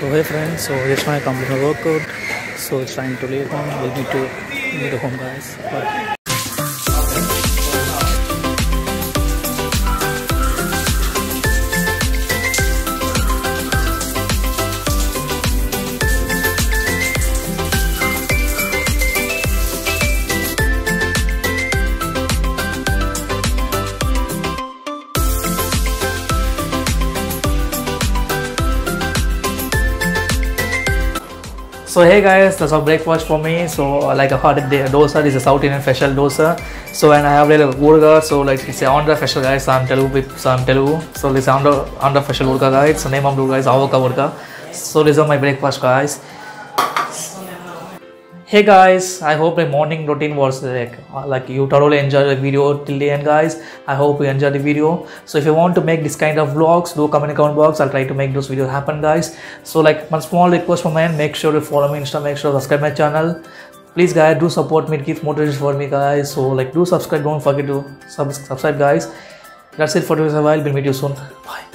So hey friends, so just now I completed my workout. So it's time to leave home. We'll need to go home guys. Bye. So hey guys, that's our breakfast for me. So like I had the dosa, this is a South Indian special dosa. So and I have like urga, so like it's a Andhra special guys. I'm Telugu, So this is Andhra special urga guys. So name of the urga is avocado vada. So this is my breakfast guys. Hey guys, I hope my morning routine was like you thoroughly enjoyed the video till the end guys. I hope you enjoyed the video. So if you want to make this kind of vlogs, do comment in the comment box. I'll try to make those videos happen guys. So like one small request from my end, make sure to follow me Insta, make sure to subscribe my channel. Please guys, do support me, give motivation for me guys. So like do subscribe, don't forget to subscribe guys. That's it for today's while, we'll meet you soon. Bye.